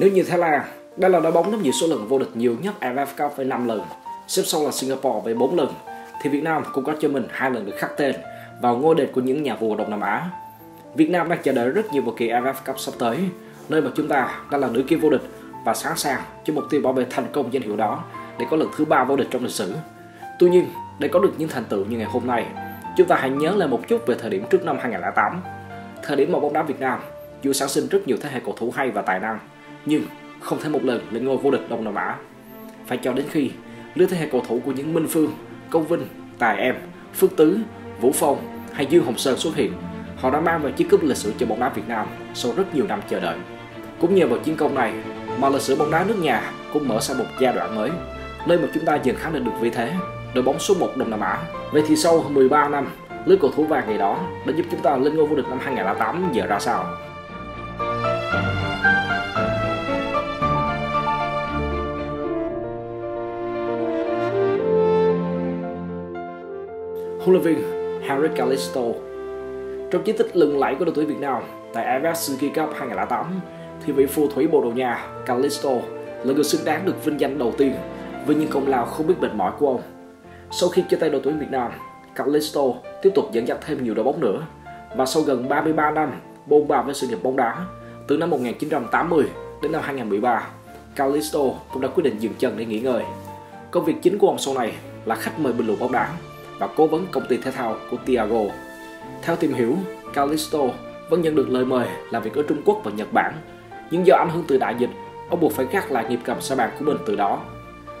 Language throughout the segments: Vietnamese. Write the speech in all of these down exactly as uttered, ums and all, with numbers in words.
Nếu như Thái Lan, đây là đội bóng nắm giữ số lần vô địch nhiều nhất a ép ép Cup với năm lần, xếp sau là Singapore với bốn lần, thì Việt Nam cũng có cho mình hai lần được khắc tên vào ngôi địch của những nhà vua Đông Nam Á. Việt Nam đang chờ đợi rất nhiều vào kỳ a ép ép Cup sắp tới, nơi mà chúng ta đang là nữ kim vô địch và sẵn sàng cho mục tiêu bảo vệ thành công danh hiệu đó để có lần thứ ba vô địch trong lịch sử. Tuy nhiên, để có được những thành tựu như ngày hôm nay, chúng ta hãy nhớ lại một chút về thời điểm trước năm hai nghìn không trăm lẻ tám. Thời điểm mà bóng đá Việt Nam dù sản sinh rất nhiều thế hệ cầu thủ hay và tài năng, nhưng không thể một lần lên ngôi vô địch Đông Nam Á. Phải cho đến khi lứa thế hệ cầu thủ của những Minh Phương, Công Vinh, Tài Em, Phước Tứ, Vũ Phong hay Dương Hồng Sơn xuất hiện, họ đã mang về chiếc cúp lịch sử cho bóng đá Việt Nam sau rất nhiều năm chờ đợi. Cũng nhờ vào chiến công này mà lịch sử bóng đá nước nhà cũng mở sang một giai đoạn mới, nơi mà chúng ta dần khẳng định được vị thế đội bóng số một Đông Nam Á. Vậy thì sau mười ba năm, lứa cầu thủ vàng ngày đó đã giúp chúng ta lên ngôi vô địch năm hai nghìn không trăm lẻ tám giờ ra sao? Huấn luyện viên Harry Calisto. Trong chiến tích lừng lẫy của đội tuyển Việt Nam tại a ép ép Suzuki Cup hai nghìn không trăm lẻ tám, thì vị phù thủy Bồ Đào Nha Calisto là người xứng đáng được vinh danh đầu tiên với những công lao không biết mệt mỏi của ông. Sau khi chia tay đội tuyển Việt Nam, Calisto tiếp tục dẫn dắt thêm nhiều đội bóng nữa, và sau gần ba mươi ba năm bôn ba với sự nghiệp bóng đá, từ năm một nghìn chín trăm tám mươi đến năm hai nghìn không trăm mười ba, Calisto cũng đã quyết định dừng chân để nghỉ ngơi. Công việc chính của ông sau này là khách mời bình luận bóng đá và cố vấn công ty thể thao của Thiago. Theo tìm hiểu, Calisto vẫn nhận được lời mời làm việc ở Trung Quốc và Nhật Bản, nhưng do ảnh hưởng từ đại dịch, ông buộc phải gác lại nghiệp cầm sa bàn của mình từ đó.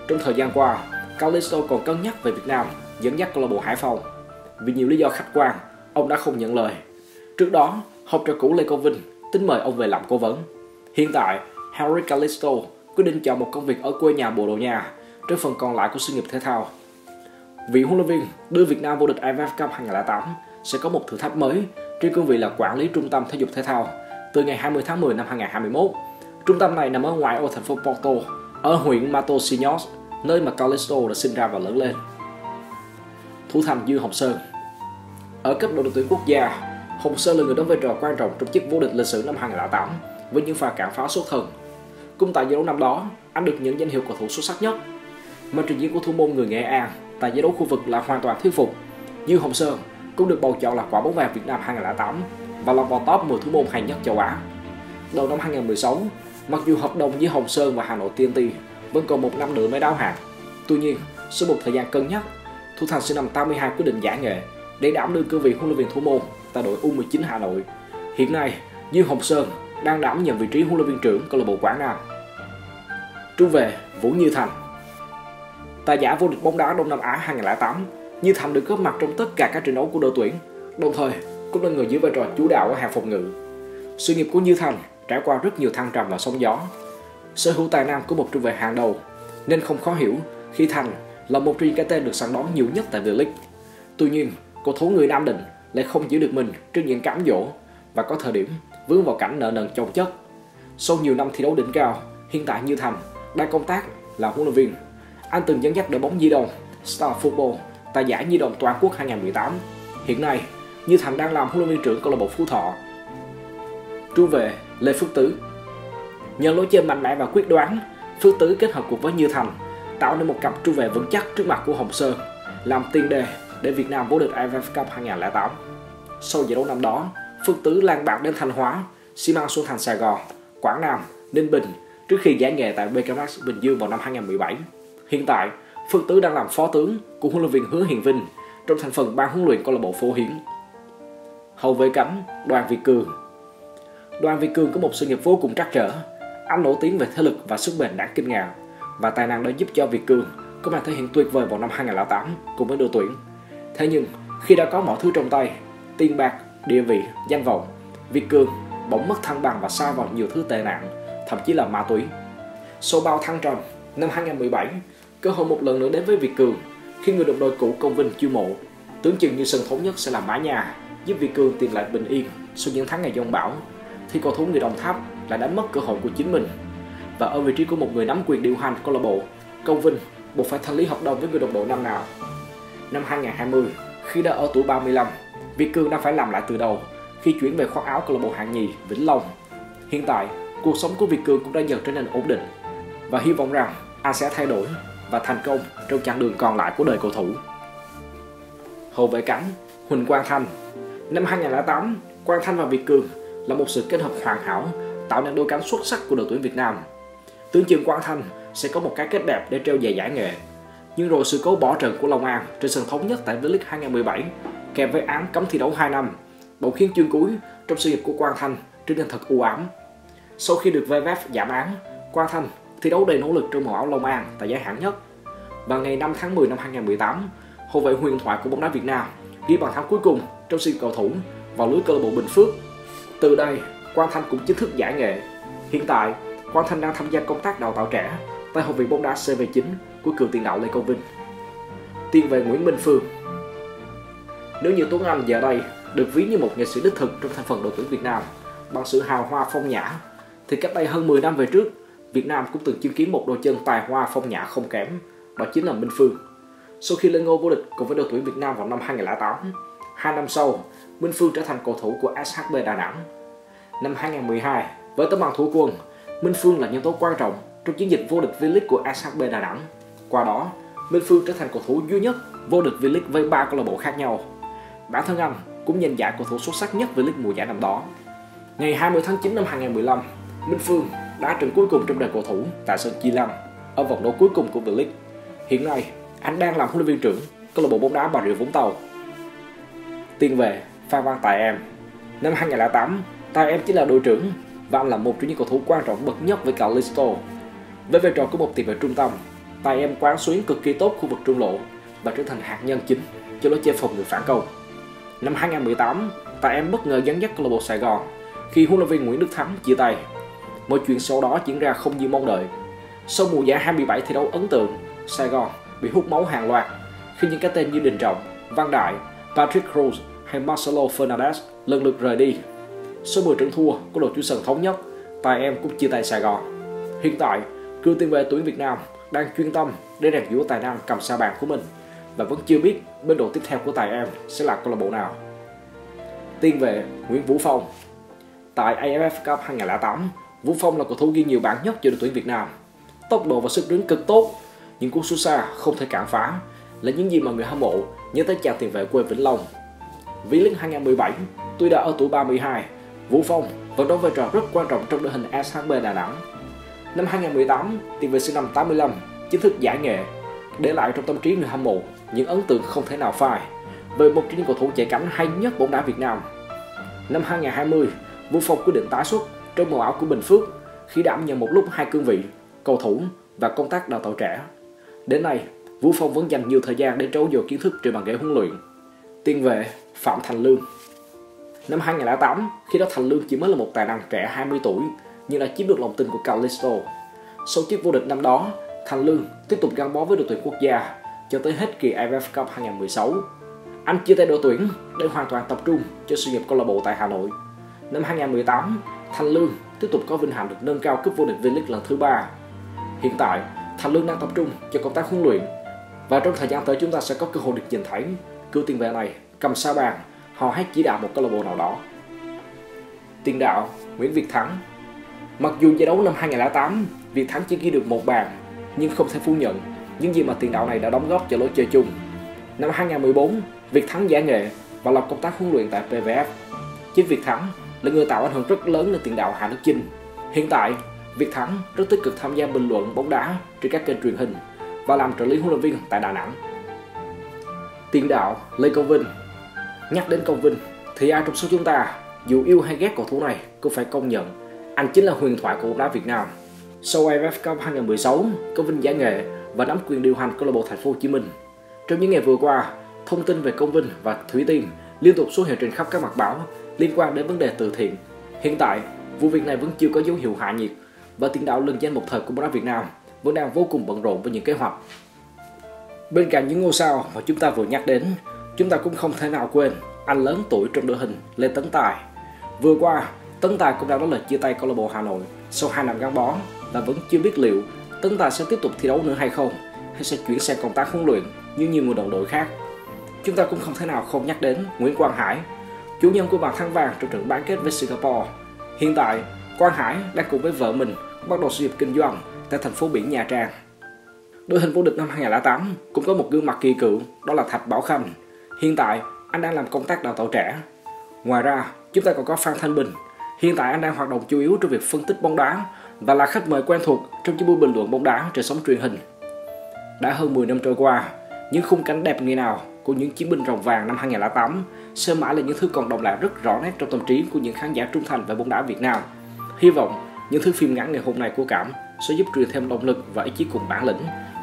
Trong thời gian qua, Calisto còn cân nhắc về Việt Nam dẫn dắt câu lạc bộ Hải Phòng. Vì nhiều lý do khách quan, ông đã không nhận lời. Trước đó, học trò cũ Lê Công Vinh tính mời ông về làm cố vấn. Hiện tại, Harry Calisto quyết định chọn một công việc ở quê nhà Bồ Đào Nha, trên phần còn lại của sự nghiệp thể thao. Vị huấn luyện viên đưa Việt Nam vô địch a ép ép Cup hai nghìn không trăm lẻ tám sẽ có một thử thách mới trên cương vị là quản lý trung tâm thể dục thể thao từ ngày hai mươi tháng mười năm hai nghìn không trăm hai mươi mốt. Trung tâm này nằm ở ngoại ô thành phố Porto, ở huyện Matosinhos, nơi mà Calisto đã sinh ra và lớn lên. Thủ thành Dương Hồng Sơn. Ở cấp độ đội tuyển quốc gia, Hồng Sơn là người đóng vai trò quan trọng trong chiếc vô địch lịch sử năm hai nghìn không trăm lẻ tám với những pha cản pháo xuất thần. Cũng tại giải đấu năm đó, anh được nhận danh hiệu cầu thủ xuất sắc nhất. Màn trình diễn của thủ môn người Nghệ An tại giải đấu khu vực là hoàn toàn thuyết phục. Dương Hồng Sơn cũng được bầu chọn là quả bóng vàng Việt Nam hai nghìn không trăm lẻ tám và lọt vào top mười thủ môn hay nhất châu Á. Đầu năm hai nghìn không trăm mười sáu, mặc dù hợp đồng giữa Hồng Sơn và Hà Nội tê and tê vẫn còn một năm nữa mới đáo hạn, tuy nhiên sau một thời gian cân nhắc, thủ thành sinh năm tám mươi hai quyết định giải nghệ để đảm đương cương vị huấn luyện viên thủ môn tại đội U mười chín Hà Nội. Hiện nay, Dương Hồng Sơn đang đảm nhận vị trí huấn luyện viên trưởng câu lạc bộ Quảng Nam. Trung vệ Vũ Như Thành. Tại giải vô địch bóng đá Đông Nam Á hai nghìn không trăm lẻ tám, Như Thành được góp mặt trong tất cả các trận đấu của đội tuyển, đồng thời cũng là người giữ vai trò chủ đạo ở hàng phòng ngự. Sự nghiệp của Như Thành trải qua rất nhiều thăng trầm và sóng gió. Sở hữu tài năng của một trung vệ hàng đầu, nên không khó hiểu khi Thành là một trong những cái tên được săn đón nhiều nhất tại V-League. Tuy nhiên, cầu thủ người Nam Định lại không giữ được mình trước những cám dỗ và có thời điểm vướng vào cảnh nợ nần chồng chất. Sau nhiều năm thi đấu đỉnh cao, hiện tại Như Thành đang công tác là huấn luyện viên. Anh từng dẫn dắt đội bóng Nhi Đồng Star Football tại giải Nhi Đồng Toàn quốc hai nghìn không trăm mười tám. Hiện nay, Như Thành đang làm huấn luyện viên trưởng câu lạc bộ Phú Thọ. Trung vệ Lê Phước Tứ. Nhờ lối chơi mạnh mẽ và quyết đoán, Phước Tứ kết hợp cùng với Như Thành tạo nên một cặp trung vệ vững chắc trước mặt của Hồng Sơn, làm tiền đề để Việt Nam vô địch a ép ép Cup hai nghìn không trăm lẻ tám. Sau giải đấu năm đó, Phước Tứ lang bạc đến Thanh Hóa, xi măng xuống thành Sài Gòn, Quảng Nam, Ninh Bình trước khi giải nghệ tại bê ca em ích Bình Dương vào năm hai nghìn không trăm mười bảy. Hiện tại, Phước Tứ đang làm phó tướng của huấn luyện viên Huỳnh Hiền Vinh trong thành phần ban huấn luyện câu lạc bộ Phố Hiến. Hậu vệ cánh Đoàn Việt Cường. Đoàn Việt Cường có một sự nghiệp vô cùng trắc trở. Anh nổi tiếng về thể lực và sức bền đáng kinh ngạc, và tài năng đã giúp cho Việt Cường có màn thể hiện tuyệt vời vào năm hai nghìn không trăm lẻ tám cùng với đội tuyển. Thế nhưng, khi đã có mọi thứ trong tay, tiền bạc, địa vị, danh vọng, Việt Cường bỗng mất thăng bằng và sa vào nhiều thứ tệ nạn, thậm chí là ma túy. Sau bao thăng trầm, năm hai nghìn không trăm mười bảy, cơ hội một lần nữa đến với Việt Cường khi người đồng đội cũ Công Vinh chiêu mộ, tưởng chừng như sân Thống Nhất sẽ là mái nhà giúp Việt Cường tìm lại bình yên sau những tháng ngày giông bão, thì cầu thủ người Đồng Tháp lại đánh mất cơ hội của chính mình. Và ở vị trí của một người nắm quyền điều hành câu lạc bộ, Công Vinh buộc phải thanh lý hợp đồng với người đồng đội năm nào. Năm hai nghìn không trăm hai mươi, khi đã ở tuổi ba mươi lăm, Việt Cường đã phải làm lại từ đầu khi chuyển về khoác áo câu lạc bộ hạng nhì Vĩnh Long. Hiện tại, cuộc sống của Việt Cường cũng đã dần trở nên ổn định và hy vọng rằng anh sẽ thay đổi và thành công trong chặng đường còn lại của đời cầu thủ. Hậu vệ cánh Huỳnh Quang Thanh. Năm hai nghìn không trăm lẻ tám, Quang Thanh và Việt Cường là một sự kết hợp hoàn hảo, tạo nên đôi cánh xuất sắc của đội tuyển Việt Nam. Tưởng chừng Quang Thanh sẽ có một cái kết đẹp để treo dài giải nghệ, nhưng rồi sự cố bỏ trận của Long An trên sân Thống Nhất tại V-League hai nghìn không trăm mười bảy kèm với án cấm thi đấu hai năm bỗng khiến chương cuối trong sự nghiệp của Quang Thanh trở nên thật u ám. Sau khi được vê ép ép giảm án, Quang Thanh thi đấu đầy nỗ lực trong màu áo Long An tại giải hạng nhất. Và ngày năm tháng mười năm hai nghìn không trăm mười tám, hậu vệ huyền thoại của bóng đá Việt Nam ghi bàn thắng cuối cùng trong sự nghiệp cầu thủ vào lưới câu lạc bộ Bình Phước. Từ đây, Quang Thanh cũng chính thức giải nghệ. Hiện tại, Quang Thanh đang tham gia công tác đào tạo trẻ tại học viện bóng đá C V chín của cựu tiền đạo Lê Công Vinh. Tiền vệ Nguyễn Minh Phương. Nếu như Tuấn Anh giờ đây được ví như một nghệ sĩ đích thực trong thành phần đội tuyển Việt Nam bằng sự hào hoa phong nhã, thì cách đây hơn mười năm về trước, Việt Nam cũng từng chứng kiến một đôi chân tài hoa phong nhã không kém, đó chính là Minh Phương. Sau khi lên ngôi vô địch cùng với đội tuyển Việt Nam vào năm hai nghìn không trăm lẻ tám, hai năm sau, Minh Phương trở thành cầu thủ của ét hát bê Đà Nẵng. Năm hai nghìn không trăm mười hai, với tấm bằng thủ quân, Minh Phương là nhân tố quan trọng trong chiến dịch vô địch V-League của ét hát bê Đà Nẵng. Qua đó, Minh Phương trở thành cầu thủ duy nhất vô địch V-League với ba câu lạc bộ khác nhau. Bản thân anh cũng giành giải cầu thủ xuất sắc nhất V-League mùa giải năm đó. Ngày hai mươi tháng chín năm hai nghìn không trăm mười lăm, Minh Phương đá trận cuối cùng trong đời cầu thủ tại sân Chi Lăng ở vòng đấu cuối cùng của V-League. Hiện nay, anh đang làm huấn luyện viên trưởng câu lạc bộ bóng đá Bà Rịa Vũng Tàu. Tiền vệ Phan Văn Tài Em. Năm hai nghìn không trăm lẻ tám, Tài Em chỉ là đội trưởng và anh là một trong những cầu thủ quan trọng bậc nhất với Calisto. Với vai trò của một tiền vệ trung tâm, Tài Em quán xuyến cực kỳ tốt khu vực trung lộ và trở thành hạt nhân chính cho lối chơi phòng ngự phản công. Năm hai nghìn không trăm mười tám, Tài Em bất ngờ dẫn dắt câu lạc bộ Sài Gòn khi huấn luyện viên Nguyễn Đức Thắm chia tay. Mọi chuyện sau đó diễn ra không như mong đợi. Sau mùa giải hai mươi bảy thi đấu ấn tượng, Sài Gòn bị hút máu hàng loạt khi những cái tên như Đình Trọng, Văn Đại, Patrick Cruz hay Marcelo Fernandes lần lượt rời đi. Sau mười trận thua của đội chủ sân Thống Nhất, Tài Em cũng chia tay Sài Gòn. Hiện tại, cựu tiền vệ tuyển Việt Nam đang chuyên tâm để rèn giũa tài năng cầm sa bàn của mình và vẫn chưa biết bên đội tiếp theo của Tài Em sẽ là câu lạc bộ nào. Tiền vệ Nguyễn Vũ Phong. Tại a ép ép Cup hai nghìn không trăm lẻ tám, Vũ Phong là cầu thủ ghi nhiều bàn nhất cho đội tuyển Việt Nam. Tốc độ và sức đứng cực tốt, những cú sút xa không thể cản phá là những gì mà người hâm mộ nhớ tới chàng tiền vệ quê Vĩnh Long. V-League hai nghìn không trăm mười bảy, tuy đã ở tuổi ba mươi hai, Vũ Phong vẫn đóng vai trò rất quan trọng trong đội hình ét hát bê Đà Nẵng. Năm hai nghìn không trăm mười tám, tiền vệ sinh năm tám mươi lăm chính thức giải nghệ, để lại trong tâm trí người hâm mộ những ấn tượng không thể nào phai về một trong những cầu thủ chạy cánh hay nhất bóng đá Việt Nam. Năm hai nghìn không trăm hai mươi, Vũ Phong quyết định tái xuất trong màu áo của Bình Phước khi đảm nhận một lúc hai cương vị, cầu thủ và công tác đào tạo trẻ. Đến nay, Vũ Phong vẫn dành nhiều thời gian để trau dồi kiến thức trên bàn ghế huấn luyện. Tiền vệ Phạm Thành Lương. Năm hai nghìn không trăm lẻ tám, khi đó Thành Lương chỉ mới là một tài năng trẻ hai mươi tuổi nhưng đã chiếm được lòng tin của Calisto. Sau chiếc vô địch năm đó, Thành Lương tiếp tục gắn bó với đội tuyển quốc gia cho tới hết kỳ a ép ép Cup hai nghìn không trăm mười sáu. Anh chia tay đội tuyển để hoàn toàn tập trung cho sự nghiệp câu lạc bộ tại Hà Nội. Năm hai nghìn không trăm mười tám, Thành Lương tiếp tục có vinh hạnh được nâng cao cúp vô địch V-League lần thứ ba. Hiện tại, Thành Lương đang tập trung cho công tác huấn luyện và trong thời gian tới chúng ta sẽ có cơ hội được nhìn thấy cựu tiền vệ này cầm sa bàn, hò hét chỉ đạo một câu lạc bộ nào đó. Tiền đạo Nguyễn Việt Thắng. Mặc dù giải đấu năm hai nghìn không trăm lẻ tám, Việt Thắng chỉ ghi được một bàn nhưng không thể phủ nhận những gì mà tiền đạo này đã đóng góp cho lối chơi chung. Năm hai nghìn không trăm mười bốn, Việt Thắng giải nghệ và làm công tác huấn luyện tại pê vê ép. Chính Việt Thắng là người tạo ảnh hưởng rất lớn lên tiền đạo Hà Đức Chinh. Hiện tại, Việt Thắng rất tích cực tham gia bình luận bóng đá trên các kênh truyền hình và làm trợ lý huấn luyện viên tại Đà Nẵng. Tiền đạo Lê Công Vinh. Nhắc đến Công Vinh thì ai trong số chúng ta dù yêu hay ghét cầu thủ này cũng phải công nhận anh chính là huyền thoại của bóng đá Việt Nam. Sau a ép ép Cup hai nghìn không trăm mười sáu, Công Vinh giải nghệ và nắm quyền điều hành câu lạc bộ Thành phố Hồ Chí Minh. Trong những ngày vừa qua, thông tin về Công Vinh và Thủy Tiên liên tục xuất hiện trên khắp các mặt báo liên quan đến vấn đề từ thiện. Hiện tại, vụ việc này vẫn chưa có dấu hiệu hạ nhiệt và tiền đạo lừng danh một thời của bóng đá Việt Nam vẫn đang vô cùng bận rộn với những kế hoạch. Bên cạnh những ngôi sao mà chúng ta vừa nhắc đến, chúng ta cũng không thể nào quên anh lớn tuổi trong đội hình Lê Tấn Tài. Vừa qua, Tấn Tài cũng đã nói lời chia tay câu lạc bộ Hà Nội sau hai năm gắn bó và vẫn chưa biết liệu Tấn Tài sẽ tiếp tục thi đấu nữa hay không, hay sẽ chuyển sang công tác huấn luyện như nhiều người đồng đội khác. Chúng ta cũng không thể nào không nhắc đến Nguyễn Quang Hải, chủ nhân của bàn thắng vàng trong trận bán kết với Singapore. Hiện tại, Quang Hải đang cùng với vợ mình bắt đầu sự nghiệp kinh doanh tại thành phố biển Nha Trang. Đội hình vô địch năm hai nghìn không trăm lẻ tám cũng có một gương mặt kỳ cựu, đó là Thạch Bảo Khanh. Hiện tại anh đang làm công tác đào tạo trẻ. Ngoài ra chúng ta còn có Phan Thanh Bình. Hiện tại anh đang hoạt động chủ yếu trong việc phân tích bóng đá và là khách mời quen thuộc trong những buổi bình luận bóng đá trên sóng truyền hình. Đã hơn mười năm trôi qua, những khung cảnh đẹp ngày nào của những chiến binh rồng vàng năm hai nghìn không trăm lẻ tám sẽ mãi là những thứ còn đọng lại rất rõ nét trong tâm trí của những khán giả trung thành về bóng đá Việt Nam. Hy vọng những thứ phim ngắn ngày hôm nay của Cảm sẽ giúp truyền thêm động lực và ý chí cùng bản lĩnh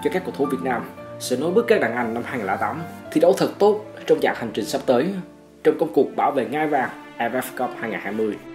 cho các cầu thủ Việt Nam sẽ nối bước các đàn anh năm hai nghìn không trăm lẻ tám thi đấu thật tốt trong chặng hành trình sắp tới trong công cuộc bảo vệ ngai vàng a ép ép Cup hai nghìn không trăm hai mươi.